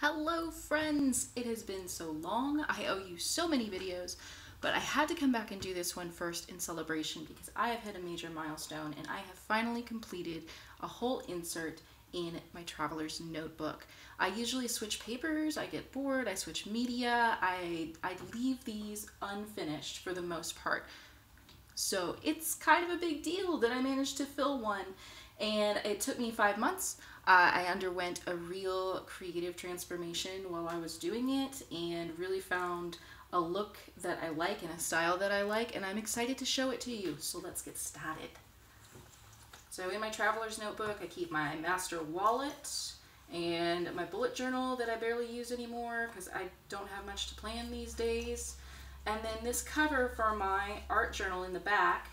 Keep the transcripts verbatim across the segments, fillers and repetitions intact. Hello friends! It has been so long. I owe you so many videos, but I had to come back and do this one first in celebration because I have hit a major milestone and I have finally completed a whole insert in my Traveler's Notebook. I usually switch papers, I get bored, I switch media, I, I leave these unfinished for the most part. So it's kind of a big deal that I managed to fill one, and it took me five months. Uh, I underwent a real creative transformation while I was doing it and really found a look that I like and a style that I like, and I'm excited to show it to you. So let's get started. So in my Traveler's Notebook, I keep my master wallet and my bullet journal that I barely use anymore because I don't have much to plan these days. And then this cover for my art journal in the back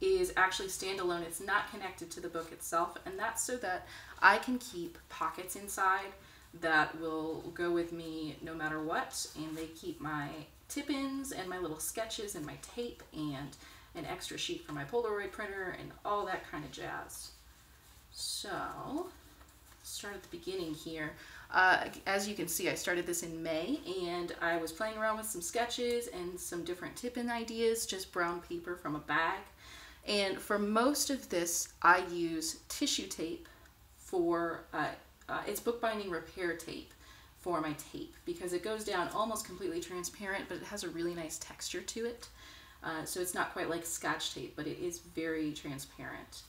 is actually standalone. It's not connected to the book itself, and that's so that I can keep pockets inside that will go with me no matter what, and they keep my tip-ins and my little sketches and my tape and an extra sheet for my Polaroid printer and all that kind of jazz. So, start at the beginning here. Uh, as you can see, I started this in May, and I was playing around with some sketches and some different tip-in ideas, just brown paper from a bag. And for most of this, I use tissue tape for, uh, uh, it's bookbinding repair tape for my tape because it goes down almost completely transparent, but it has a really nice texture to it. Uh, so it's not quite like Scotch tape, but it is very transparent.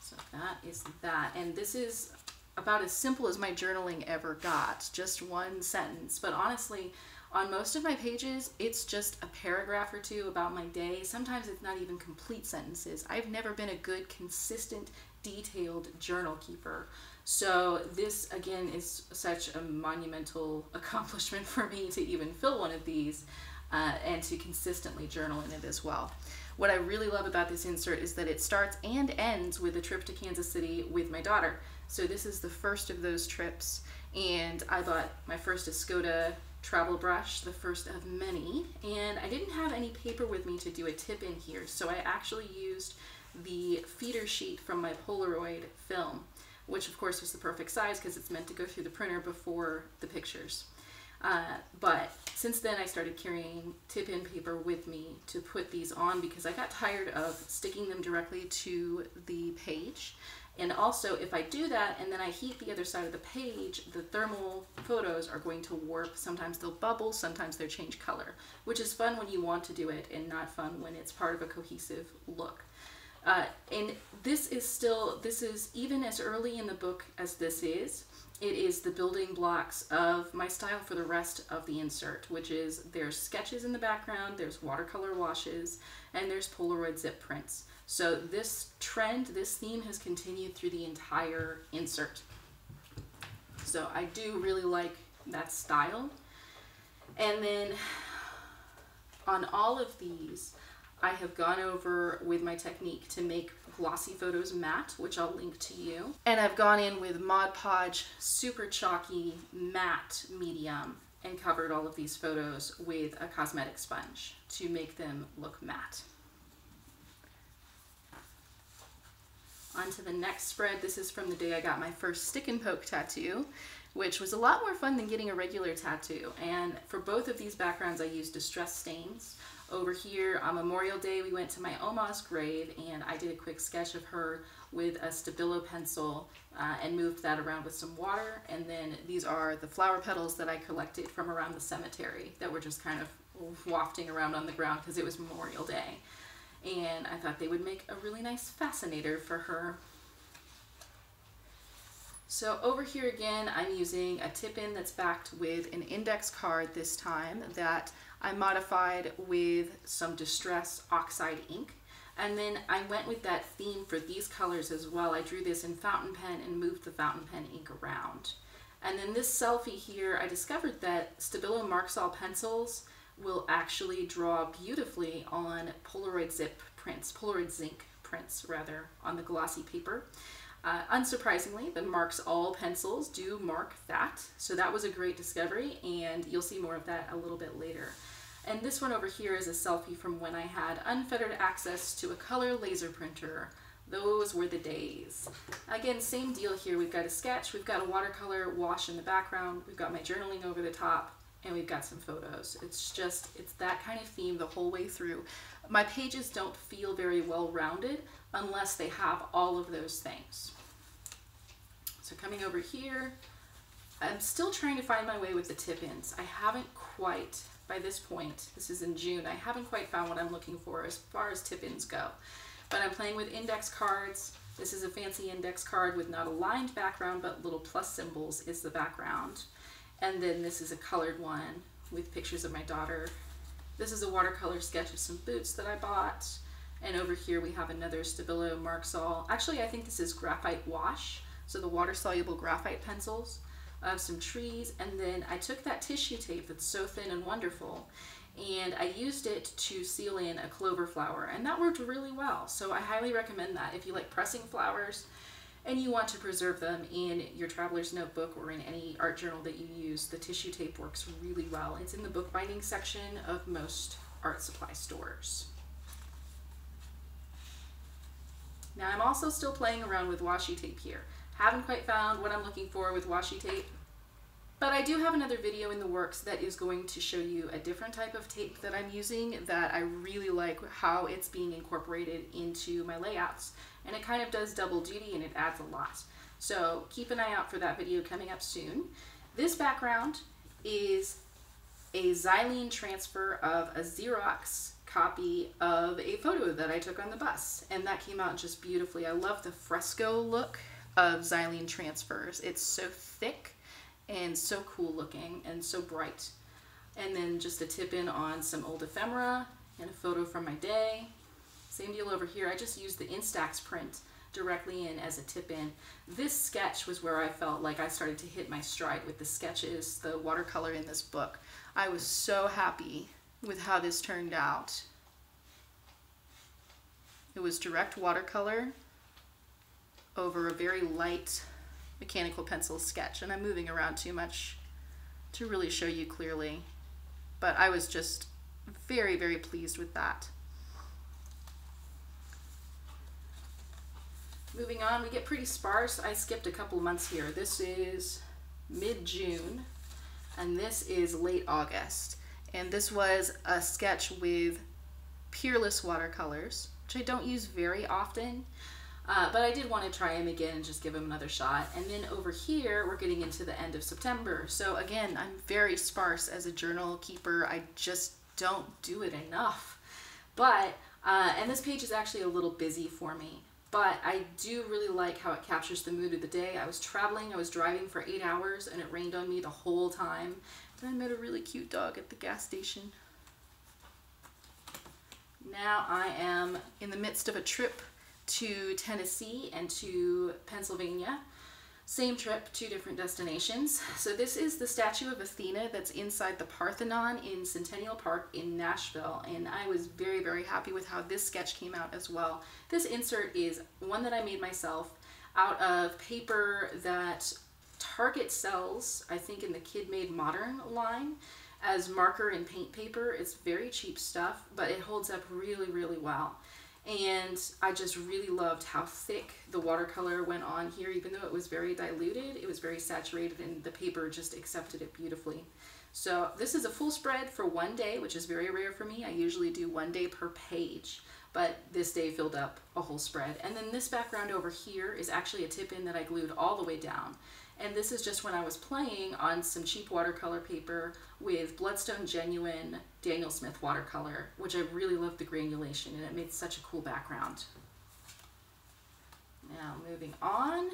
So that is that. And this is about as simple as my journaling ever got, just one sentence. But honestly, on most of my pages, it's just a paragraph or two about my day. Sometimes it's not even complete sentences. I've never been a good, consistent, detailed journal keeper. So this, again, is such a monumental accomplishment for me to even fill one of these uh, and to consistently journal in it as well. What I really love about this insert is that it starts and ends with a trip to Kansas City with my daughter. So this is the first of those trips, and I bought my first Escoda travel brush, the first of many, and I didn't have any paper with me to do a tip in here, so I actually used the feeder sheet from my Polaroid film, which of course was the perfect size because it's meant to go through the printer before the pictures. Uh, but since then I started carrying tip-in paper with me to put these on because I got tired of sticking them directly to the page. And also, if I do that and then I heat the other side of the page, the thermal photos are going to warp. Sometimes they'll bubble, sometimes they'll change color, which is fun when you want to do it and not fun when it's part of a cohesive look. Uh, and this is still, this is even as early in the book as this is, it is the building blocks of my style for the rest of the insert, which is there's sketches in the background, there's watercolor washes, and there's Polaroid zip prints. So this trend, this theme has continued through the entire insert. So I do really like that style. And then on all of these, I have gone over with my technique to make glossy photos matte, which I'll link to you. And I've gone in with Mod Podge super chalky matte medium and covered all of these photos with a cosmetic sponge to make them look matte. On to the next spread. This is from the day I got my first stick and poke tattoo, which was a lot more fun than getting a regular tattoo. And for both of these backgrounds, I used distress stains. Over here on Memorial Day, we went to my Oma's grave, and I did a quick sketch of her with a Stabilo pencil uh, and moved that around with some water. And then these are the flower petals that I collected from around the cemetery that were just kind of wafting around on the ground because it was Memorial Day. And I thought they would make a really nice fascinator for her. So over here again, I'm using a tip-in that's backed with an index card this time that I modified with some Distress Oxide ink. And then I went with that theme for these colors as well. I drew this in fountain pen and moved the fountain pen ink around. And then this selfie here, I discovered that Stabilo Marksall pencils will actually draw beautifully on Polaroid zip prints, Polaroid Zinc prints rather, on the glossy paper. Uh, unsurprisingly, the Marksall pencils do mark that, so that was a great discovery, and you'll see more of that a little bit later. And this one over here is a selfie from when I had unfettered access to a color laser printer Those were the days. Again, same deal here. We've got a sketch, we've got a watercolor wash in the background, we've got my journaling over the top, and we've got some photos. It's just, it's that kind of theme the whole way through. My pages don't feel very well-rounded unless they have all of those things. So coming over here, I'm still trying to find my way with the tip-ins. I haven't quite, by this point, this is in June, I haven't quite found what I'm looking for as far as tip-ins go. But I'm playing with index cards. This is a fancy index card with not a lined background, but little plus symbols is the background. And then this is a colored one with pictures of my daughter. This is a watercolor sketch of some boots that I bought. And over here we have another Stabilo Marksall. Actually, I think this is graphite wash. So the water-soluble graphite pencils of some trees. And then I took that tissue tape that's so thin and wonderful, and I used it to seal in a clover flower, and that worked really well. So I highly recommend that if you like pressing flowers and you want to preserve them in your traveler's notebook or in any art journal that you use, the tissue tape works really well. It's in the bookbinding section of most art supply stores. Now I'm also still playing around with washi tape here. Haven't quite found what I'm looking for with washi tape. But I do have another video in the works that is going to show you a different type of tape that I'm using that I really like how it's being incorporated into my layouts. And it kind of does double duty and it adds a lot. So keep an eye out for that video coming up soon. This background is a xylene transfer of a Xerox copy of a photo that I took on the bus. And that came out just beautifully. I love the fresco look of xylene transfers. It's so thick and so cool looking and so bright. And then just a tip in on some old ephemera and a photo from my day. Same deal over here. I just used the Instax print directly in as a tip in. This sketch was where I felt like I started to hit my stride with the sketches, the watercolor in this book. I was so happy with how this turned out. It was direct watercolor over a very light mechanical pencil sketch, and I'm moving around too much to really show you clearly, but I was just very, very pleased with that. Moving on, we get pretty sparse. I skipped a couple months here. This is mid-June, and this is late August, and this was a sketch with Peerless watercolors, which I don't use very often. Uh, but I did want to try him again and just give him another shot. And then over here, we're getting into the end of September. So again, I'm very sparse as a journal keeper. I just don't do it enough. But, uh, and this page is actually a little busy for me, but I do really like how it captures the mood of the day. I was traveling, I was driving for eight hours and it rained on me the whole time. And I met a really cute dog at the gas station. Now I am in the midst of a trip to Tennessee and to Pennsylvania. Same trip, two different destinations. So this is the statue of Athena that's inside the Parthenon in Centennial Park in Nashville, and I was very, very happy with how this sketch came out as well. This insert is one that I made myself out of paper that Target sells, I think in the Kid Made Modern line, as marker and paint paper. It's very cheap stuff, but it holds up really, really well. And I just really loved how thick the watercolor went on here. Even though it was very diluted, it was very saturated, and the paper just accepted it beautifully. So this is a full spread for one day, which is very rare for me. I usually do one day per page, but this day filled up a whole spread. And then this background over here is actually a tip-in that I glued all the way down. And this is just when I was playing on some cheap watercolor paper with Bloodstone Genuine Daniel Smith watercolor, which I really loved the granulation, and it made such a cool background. Now moving on,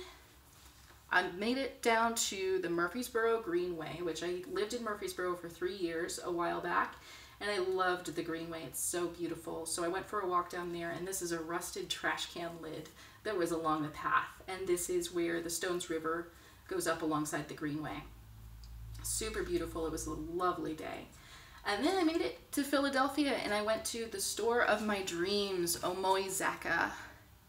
I made it down to the Murfreesboro Greenway, which I lived in Murfreesboro for three years a while back, and I loved the Greenway. It's so beautiful. So I went for a walk down there, and this is a rusted trash can lid that was along the path, and this is where the Stones River goes up alongside the Greenway. Super beautiful. It was a lovely day. And then I made it to Philadelphia, and I went to the store of my dreams, Omoi Zakka,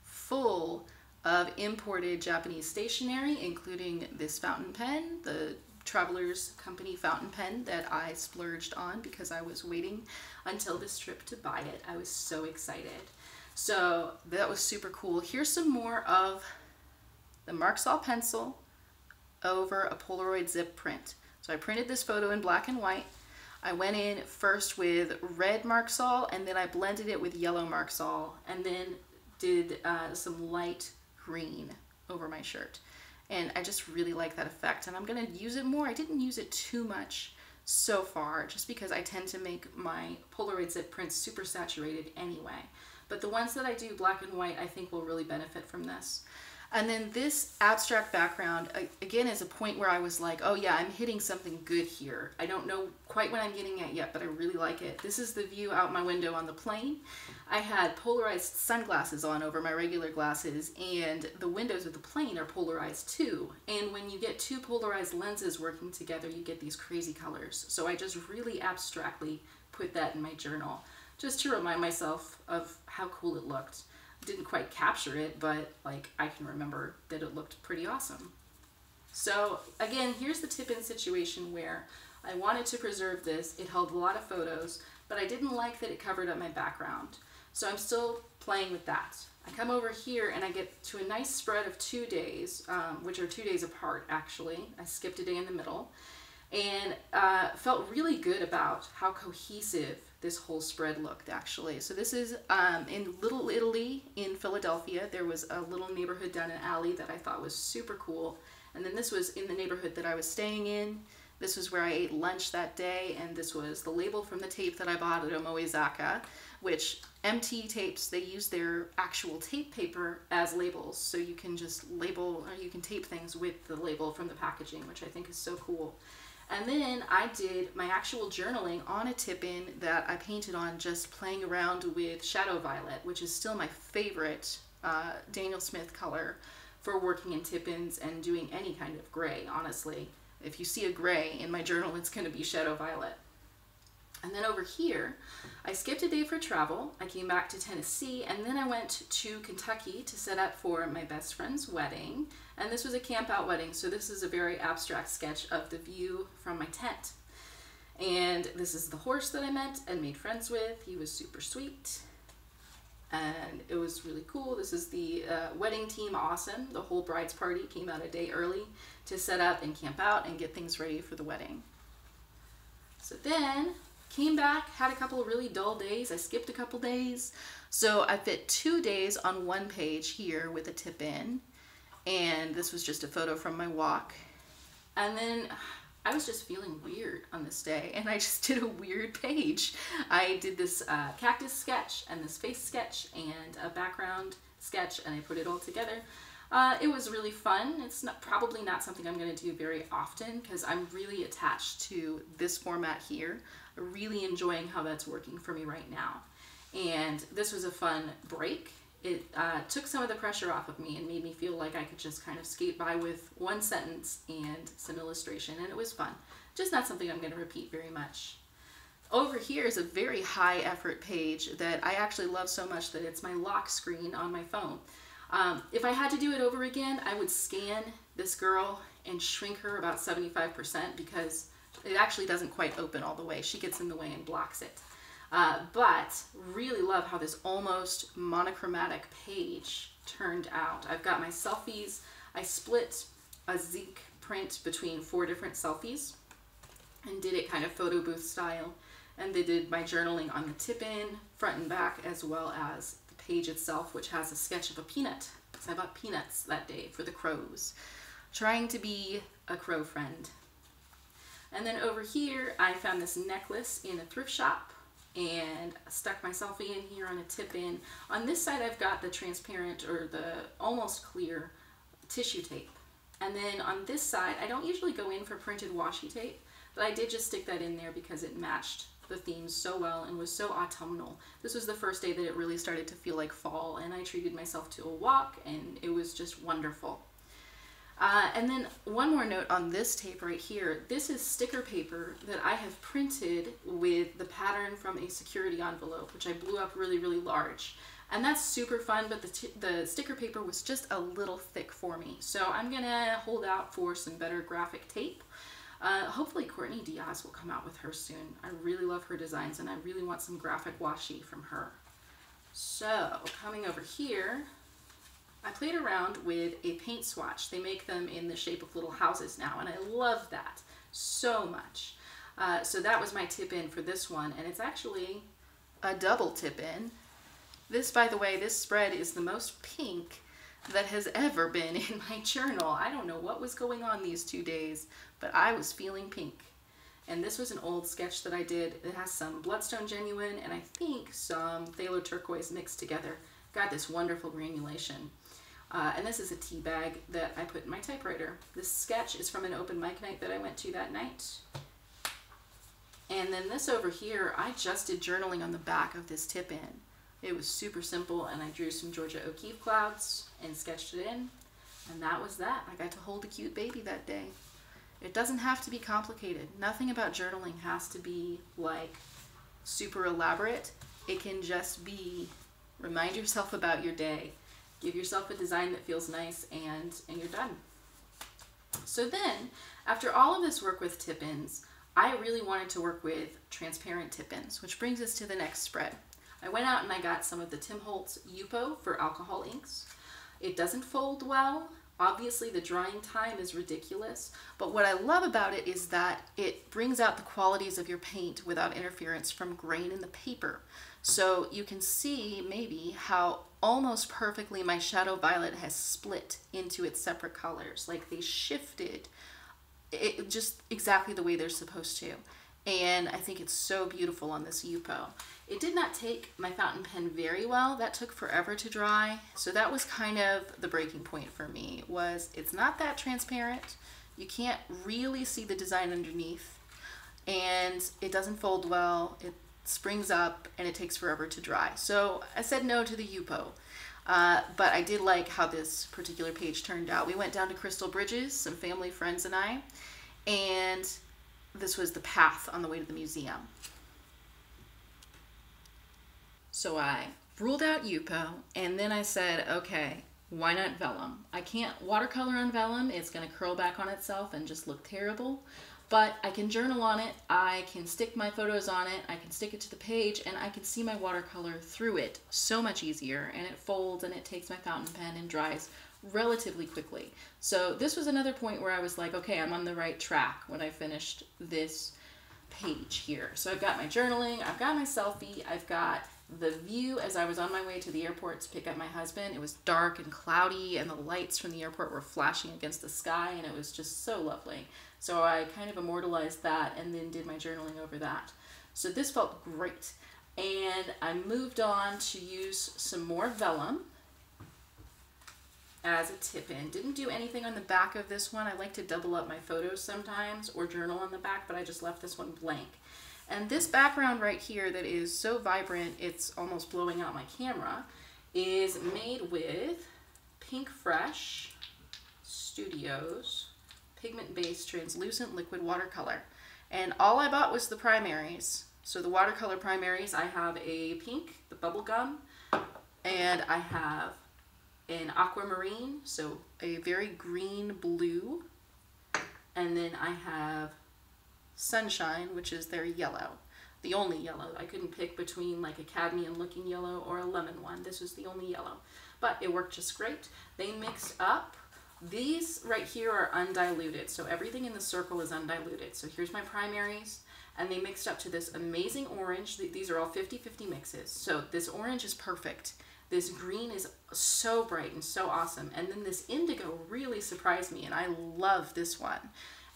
full of imported Japanese stationery, including this fountain pen, the Travelers Company fountain pen that I splurged on because I was waiting until this trip to buy it. I was so excited. So that was super cool. Here's some more of the Marksall pencil over a Polaroid zip print. So I printed this photo in black and white. I went in first with red Marksall, and then I blended it with yellow Marksall, and then did uh, some light green over my shirt. And I just really like that effect, and I'm gonna use it more. I didn't use it too much so far, just because I tend to make my Polaroid zip prints super saturated anyway. But the ones that I do black and white, I think will really benefit from this. And then this abstract background, again, is a point where I was like, oh yeah, I'm hitting something good here. I don't know quite what I'm getting at yet, but I really like it. This is the view out my window on the plane. I had polarized sunglasses on over my regular glasses, and the windows of the plane are polarized too. And when you get two polarized lenses working together, you get these crazy colors. So I just really abstractly put that in my journal, just to remind myself of how cool it looked. Didn't quite capture it, but like I can remember that it looked pretty awesome. So again, here's the tip-in situation where I wanted to preserve this. It held a lot of photos, but I didn't like that it covered up my background. So I'm still playing with that. I come over here and I get to a nice spread of two days, um, which are two days apart actually. I skipped a day in the middle, and uh, felt really good about how cohesive this whole spread looked actually. So this is um, in Little Italy in Philadelphia. There was a little neighborhood down an alley that I thought was super cool. And then this was in the neighborhood that I was staying in. This was where I ate lunch that day. And this was the label from the tape that I bought at Omoi Zakka, which M T tapes, they use their actual tape paper as labels. So you can just label, or you can tape things with the label from the packaging, which I think is so cool. And then I did my actual journaling on a tip-in that I painted on just playing around with Shadow Violet, which is still my favorite uh, Daniel Smith color for working in tip-ins and doing any kind of gray, honestly. If you see a gray in my journal, it's going to be Shadow Violet. And then over here, I skipped a day for travel. I came back to Tennessee, and then I went to Kentucky to set up for my best friend's wedding. And this was a camp out wedding, so this is a very abstract sketch of the view from my tent. And this is the horse that I met and made friends with. He was super sweet, and it was really cool. This is the uh, wedding team, awesome. The whole bride's party came out a day early to set up and camp out and get things ready for the wedding. So then, came back, had a couple of really dull days. I skipped a couple days. So I fit two days on one page here with a tip in. And this was just a photo from my walk. And then I was just feeling weird on this day, and I just did a weird page. I did this uh, cactus sketch and this face sketch and a background sketch, and I put it all together. Uh, it was really fun. It's not, probably not something I'm going to do very often because I'm really attached to this format here. Really enjoying how that's working for me right now. And this was a fun break. It uh, took some of the pressure off of me and made me feel like I could just kind of skate by with one sentence and some illustration, and it was fun. Just not something I'm going to repeat very much. Over here is a very high effort page that I actually love so much that it's my lock screen on my phone. Um, if I had to do it over again, I would scan this girl and shrink her about seventy-five percent because it actually doesn't quite open all the way. She gets in the way and blocks it. Uh, but really love how this almost monochromatic page turned out. I've got my selfies. I split a Zink print between four different selfies and did it kind of photo booth style. And they did my journaling on the tip-in, front and back, as well as the page itself, which has a sketch of a peanut. So I bought peanuts that day for the crows. Trying to be a crow friend. And then over here, I found this necklace in a thrift shop and stuck my selfie in here on a tip-in. On this side, I've got the transparent or the almost clear tissue tape. And then on this side, I don't usually go in for printed washi tape, but I did just stick that in there because it matched the theme so well and was so autumnal. This was the first day that it really started to feel like fall, and I treated myself to a walk, and it was just wonderful. Uh, and then one more note on this tape right here. This is sticker paper that I have printed with the pattern from a security envelope, which I blew up really, really large. And that's super fun, but the, t the sticker paper was just a little thick for me. So I'm gonna hold out for some better graphic tape. Uh, hopefully Courtney Diaz will come out with her soon. I really love her designs, and I really want some graphic washi from her. So coming over here, I played around with a paint swatch. They make them in the shape of little houses now, and I love that so much. Uh, so that was my tip in for this one, and it's actually a double tip in. This, by the way, this spread is the most pink that has ever been in my journal. I don't know what was going on these two days, but I was feeling pink. And this was an old sketch that I did. It has some Bloodstone Genuine and I think some Phthalo Turquoise mixed together. Got this wonderful granulation. Uh, and this is a tea bag that I put in my typewriter. This sketch is from an open mic night that I went to that night. And then this over here, I just did journaling on the back of this tip in. It was super simple, and I drew some Georgia O'Keeffe clouds and sketched it in, and that was that. I got to hold a cute baby that day. It doesn't have to be complicated. Nothing about journaling has to be like super elaborate. It can just be remind yourself about your day, give yourself a design that feels nice, and, and you're done. So then, after all of this work with tip-ins, I really wanted to work with transparent tip-ins, which brings us to the next spread. I went out and I got some of the Tim Holtz Yupo for alcohol inks. It doesn't fold well. Obviously the drying time is ridiculous, but what I love about it is that it brings out the qualities of your paint without interference from grain in the paper. So you can see maybe how almost perfectly my Shadow Violet has split into its separate colors. Like they shifted it just exactly the way they're supposed to. And I think it's so beautiful on this Yupo. It did not take my fountain pen very well. That took forever to dry. So that was kind of the breaking point for me, was it's not that transparent. You can't really see the design underneath, and it doesn't fold well. It springs up and it takes forever to dry. So I said no to the Yupo, uh, but I did like how this particular page turned out. We went down to Crystal Bridges, some family, friends, and I, and this was the path on the way to the museum. So I ruled out Yupo, and then I said, okay, why not vellum? I can't watercolor on vellum. It's gonna curl back on itself and just look terrible, but I can journal on it. I can stick my photos on it. I can stick it to the page, and I can see my watercolor through it so much easier, and it folds and it takes my fountain pen and dries relatively quickly. So this was another point where I was like, okay, I'm on the right track when I finished this page here. So I've got my journaling, I've got my selfie, I've got the view as I was on my way to the airport to pick up my husband. It was dark and cloudy, and the lights from the airport were flashing against the sky, and it was just so lovely. So I kind of immortalized that and then did my journaling over that. So this felt great. And I moved on to use some more vellum as a tip-in. Didn't do anything on the back of this one. I like to double up my photos sometimes or journal on the back, but I just left this one blank. And this background right here that is so vibrant, it's almost blowing out my camera, is made with Pinkfresh Studios pigment-based translucent liquid watercolor. And all I bought was the primaries. So the watercolor primaries, I have a pink, the bubblegum, and I have an aquamarine, so a very green blue, and then I have sunshine, which is their yellow, the only yellow. I couldn't pick between like a cadmium looking yellow or a lemon one. This was the only yellow, but it worked just great. They mixed up. These right here are undiluted, so everything in the circle is undiluted. So here's my primaries, and they mixed up to this amazing orange. These are all fifty fifty mixes, so this orange is perfect. This green is so bright and so awesome. And then this indigo really surprised me, and I love this one.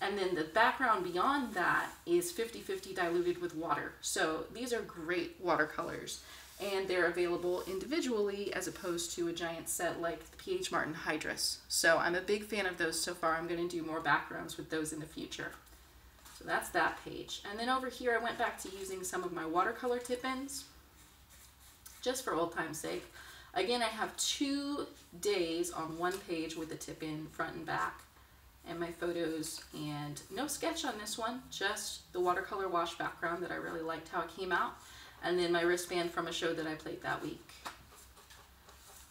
And then the background beyond that is fifty fifty diluted with water. So these are great watercolors, and they're available individually as opposed to a giant set like the P H Martin Hydrus. So I'm a big fan of those so far. I'm gonna do more backgrounds with those in the future. So that's that page. And then over here, I went back to using some of my watercolor tip-ins just for old time's sake. Again, I have two days on one page with a tip-in front and back and my photos, and no sketch on this one, just the watercolor wash background that I really liked how it came out, and then my wristband from a show that I played that week.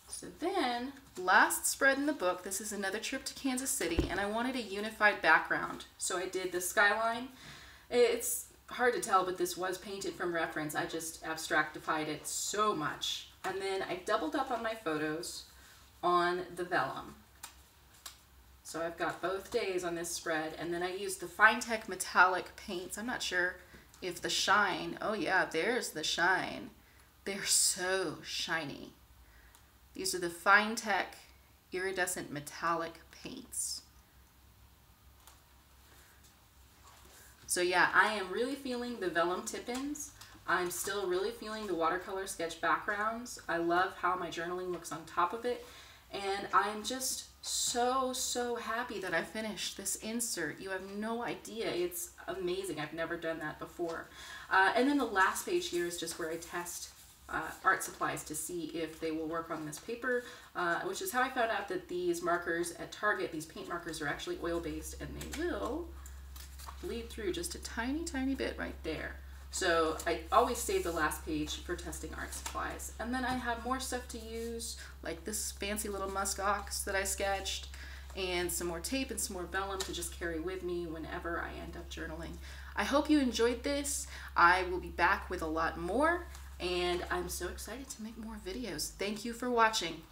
So then, last spread in the book, this is another trip to Kansas City, and I wanted a unified background. So I did the skyline. It's hard to tell, but this was painted from reference. I just abstractified it so much. and then I doubled up on my photos on the vellum. So I've got both days on this spread, and then I used the Finetec metallic paints. I'm not sure if the shine, oh yeah, there's the shine. They're so shiny. These are the Finetec iridescent metallic paints. So yeah, I am really feeling the vellum tip-ins. I'm still really feeling the watercolor sketch backgrounds. I love how my journaling looks on top of it. And I'm just so, so happy that I finished this insert. You have no idea. It's amazing. I've never done that before. Uh, and then the last page here is just where I test uh, art supplies to see if they will work on this paper, uh, which is how I found out that these markers at Target, these paint markers, are actually oil-based, and they will bleed through just a tiny, tiny bit right there. So I always save the last page for testing art supplies. And then I have more stuff to use, like this fancy little musk ox that I sketched, and some more tape and some more vellum to just carry with me whenever I end up journaling. I hope you enjoyed this. I will be back with a lot more, and I'm so excited to make more videos. Thank you for watching.